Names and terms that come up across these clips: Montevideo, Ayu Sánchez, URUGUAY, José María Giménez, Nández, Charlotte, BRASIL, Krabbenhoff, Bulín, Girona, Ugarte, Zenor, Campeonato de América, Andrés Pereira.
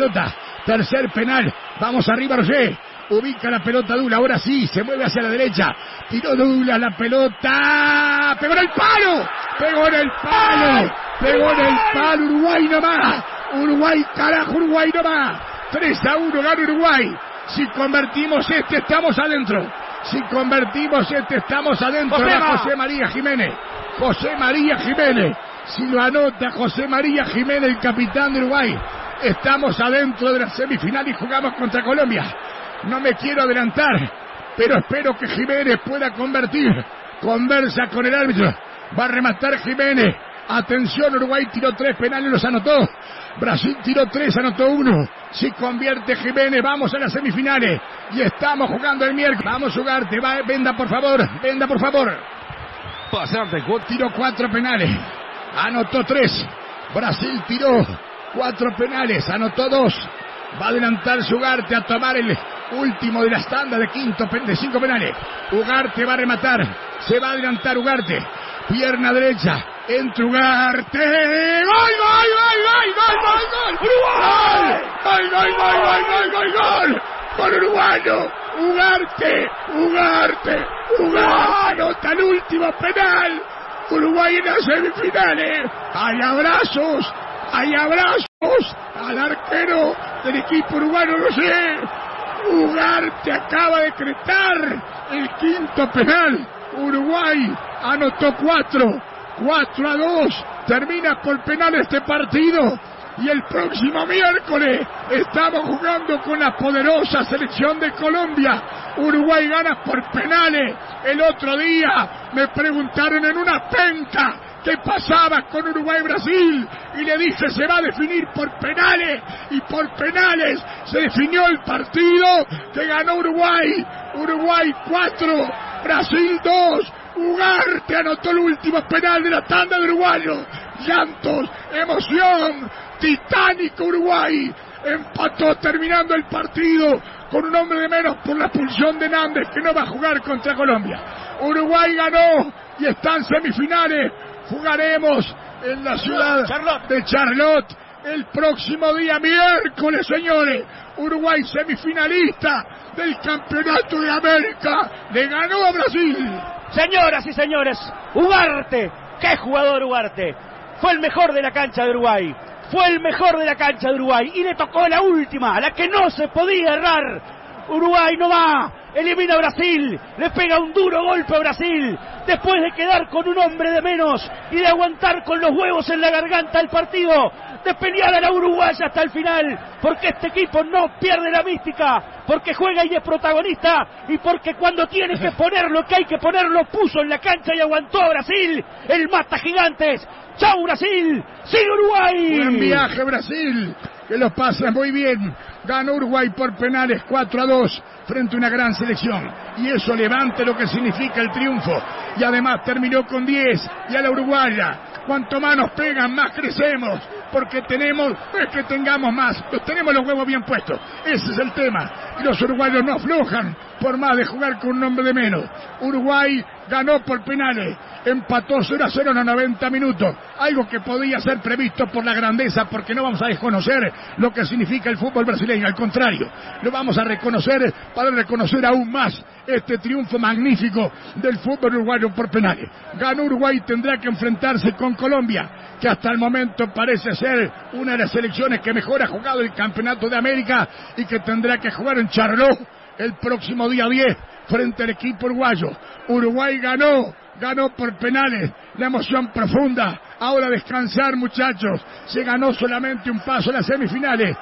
Pelota, tercer penal, vamos arriba Roger, ubica la pelota Dula, ahora sí, se mueve hacia la derecha, tiró Dula la pelota, pegó en el palo, pegó en el palo, pegó en el palo, Uruguay no más, Uruguay carajo, Uruguay no más, 3-1 gana Uruguay, si convertimos este estamos adentro, va José María Giménez, si lo anota José María Giménez, el capitán de Uruguay, estamos adentro de la semifinal y jugamos contra Colombia. No me quiero adelantar, pero espero que Giménez pueda convertir. Conversa con el árbitro. Va a rematar Giménez. Atención, Uruguay tiró 3 penales, los anotó. Brasil tiró 3, anotó 1. Si convierte Giménez, vamos a las semifinales. Y estamos jugando el miércoles. Vamos a Ugarte, va, venda por favor, Pasante, tiró 4 penales. Anotó 3. Brasil tiró 4 penales, anotó 2. Va a adelantarse Ugarte a tomar el último de las tandas de 5 penales. Ugarte va a rematar, se va a adelantar Ugarte. Pierna derecha, entra Ugarte. ¡Gol, gol! ¡Gol uruguayo! ¡Ugarte! ¡Ugarte! ¡Anota el último penal! Uruguay en las semifinales. ¡Hay abrazos! Al arquero del equipo uruguayo, no sé. Ugarte acaba de decretar el 5º penal. Uruguay anotó 4. 4-2. Termina por penal este partido. Y el próximo miércoles estamos jugando con la poderosa selección de Colombia. Uruguay gana por penales. El otro día me preguntaron en una penca qué pasaba con Uruguay-Brasil y le dije se va a definir por penales y por penales se definió el partido que ganó Uruguay. Uruguay 4, Brasil 2. Ugarte anotó el último penal de la tanda de uruguayo. Llantos, emoción, titánico Uruguay. Empató terminando el partido con un hombre de menos por la expulsión de Nández que no va a jugar contra Colombia. Uruguay ganó y está en semifinales. Jugaremos en la ciudad de Charlotte el próximo día miércoles, señores. Uruguay semifinalista del Campeonato de América. Le ganó a Brasil. Señoras y señores, Ugarte, qué jugador Ugarte. Fue el mejor de la cancha de Uruguay. Y le tocó la última, a la que no se podía errar. Uruguay no va. Elimina a Brasil. Le pega un duro golpe a Brasil. Después de quedar con un hombre de menos y de aguantar con los huevos en la garganta el partido. De pelear a la uruguaya hasta el final. Porque este equipo no pierde la mística. Porque juega y es protagonista. Y porque cuando tiene que poner lo que hay que poner lo puso en la cancha y aguantó a Brasil. El mata gigantes. ¡Chau Brasil! ¡Sigue Uruguay! Buen viaje Brasil. Que lo pasen muy bien. Ganó Uruguay por penales 4-2 frente a una gran selección. Y eso levanta lo que significa el triunfo. Y además terminó con 10. Y a la uruguaya. Cuanto más nos pegan, más crecemos. Porque tenemos, no es que tengamos más, tenemos los huevos bien puestos. Ese es el tema. Los uruguayos no aflojan por más de jugar con un hombre de menos. Uruguay ganó por penales. Empató 0-0 en los 90 minutos. Algo que podía ser previsto por la grandeza, porque no vamos a desconocer lo que significa el fútbol brasileño. Al contrario, lo vamos a reconocer para reconocer aún más este triunfo magnífico del fútbol uruguayo por penales. Ganó Uruguay y tendrá que enfrentarse con Colombia, que hasta el momento parece ser una de las selecciones que mejor ha jugado el Campeonato de América y que tendrá que jugar en Charlotte el próximo día 10 frente al equipo uruguayo. Uruguay ganó, por penales, la emoción profunda. Ahora descansar muchachos, se ganó solamente un paso a las semifinales,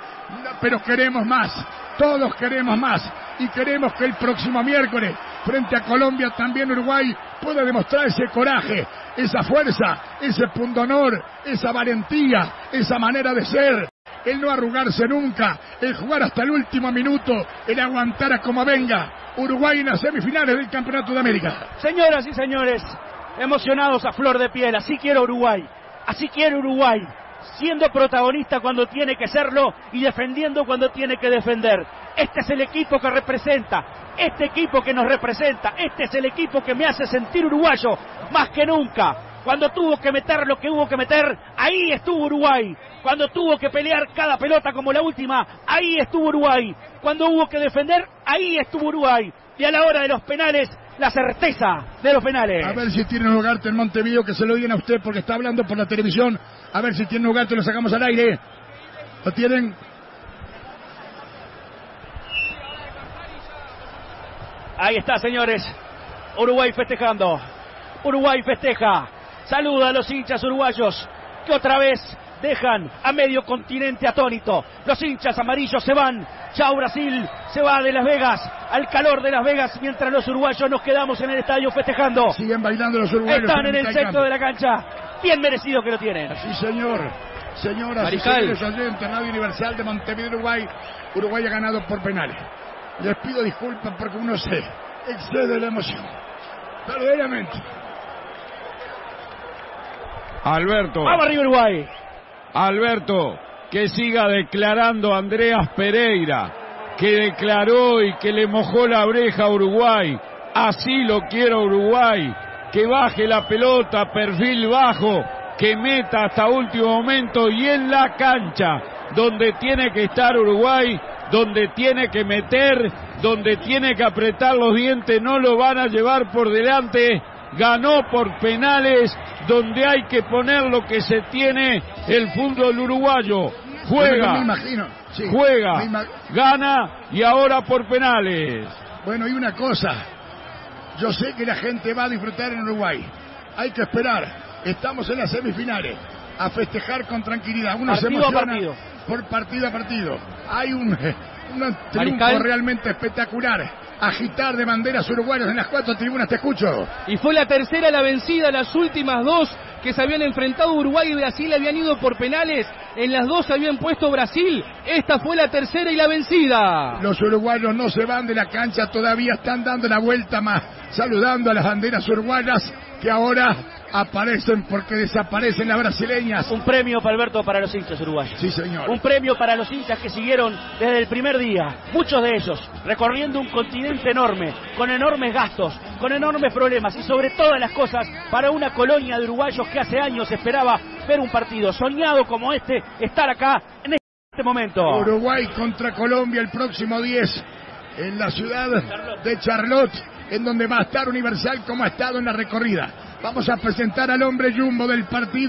pero queremos más, todos queremos más y queremos que el próximo miércoles frente a Colombia también Uruguay pueda demostrar ese coraje, esa fuerza, ese pundonor, esa valentía, esa manera de ser. El no arrugarse nunca, el jugar hasta el último minuto, el aguantar a como venga. Uruguay en las semifinales del Campeonato de América. Señoras y señores, emocionados a flor de piel, así quiere Uruguay. Así quiere Uruguay, siendo protagonista cuando tiene que serlo y defendiendo cuando tiene que defender. Este es el equipo que representa, este equipo que nos representa, este es el equipo que me hace sentir uruguayo más que nunca. Cuando tuvo que meter lo que hubo que meter, ahí estuvo Uruguay. Cuando tuvo que pelear cada pelota como la última, ahí estuvo Uruguay. Cuando hubo que defender, ahí estuvo Uruguay. Y a la hora de los penales, la certeza de los penales. A ver si tiene un Ugarte en Montevideo, que se lo digan a usted porque está hablando por la televisión. A ver si tiene un Ugarte, lo sacamos al aire. ¿Lo tienen? Ahí está, señores. Uruguay festejando. Uruguay festeja. Saluda a los hinchas uruguayos que otra vez dejan a medio continente atónito. Los hinchas amarillos se van. Chao Brasil, se va de Las Vegas, al calor de Las Vegas, mientras los uruguayos nos quedamos en el estadio festejando. Siguen bailando los uruguayos. Están en el centro de la cancha. Bien merecido que lo tienen. Sí, señor. Señoras y señores, Radio Universal de Montevideo, Uruguay. Uruguay ha ganado por penales. Les pido disculpas porque uno se excede la emoción. Verdaderamente. Alberto. Vamos arriba, Uruguay. Alberto, que siga declarando Andrés Pereira, que declaró y que le mojó la oreja a Uruguay. Así lo quiero Uruguay. Que baje la pelota, perfil bajo, que meta hasta último momento y en la cancha, donde tiene que estar Uruguay, donde tiene que meter, donde tiene que apretar los dientes, no lo van a llevar por delante. Ganó por penales, donde hay que poner lo que se tiene. El fútbol uruguayo juega, me imagino. Sí, juega, gana y ahora por penales. Bueno, y una cosa, yo sé que la gente va a disfrutar en Uruguay, hay que esperar, estamos en las semifinales, a festejar con tranquilidad, uno partido se emociona partido. Por partido a partido, hay un triunfo realmente espectacular. Agitar de banderas uruguayas en las cuatro tribunas, te escucho. Y fue la tercera la vencida, las últimas dos que se habían enfrentado Uruguay y Brasil habían ido por penales, en las dos se habían puesto Brasil, esta fue la tercera y la vencida. Los uruguayos no se van de la cancha, todavía están dando la vuelta más, saludando a las banderas uruguayas que ahora aparecen porque desaparecen las brasileñas. Un premio, para Alberto, para los hinchas uruguayos. Sí, señor. Un premio para los hinchas que siguieron desde el primer día, muchos de ellos, recorriendo un continente enorme, con enormes gastos, con enormes problemas y sobre todas las cosas para una colonia de uruguayos que hace años esperaba ver un partido soñado como este, estar acá en este momento. Uruguay contra Colombia el próximo 10 en la ciudad de Charlotte, en donde va a estar Universal como ha estado en la recorrida. Vamos a presentar al hombre jumbo del partido.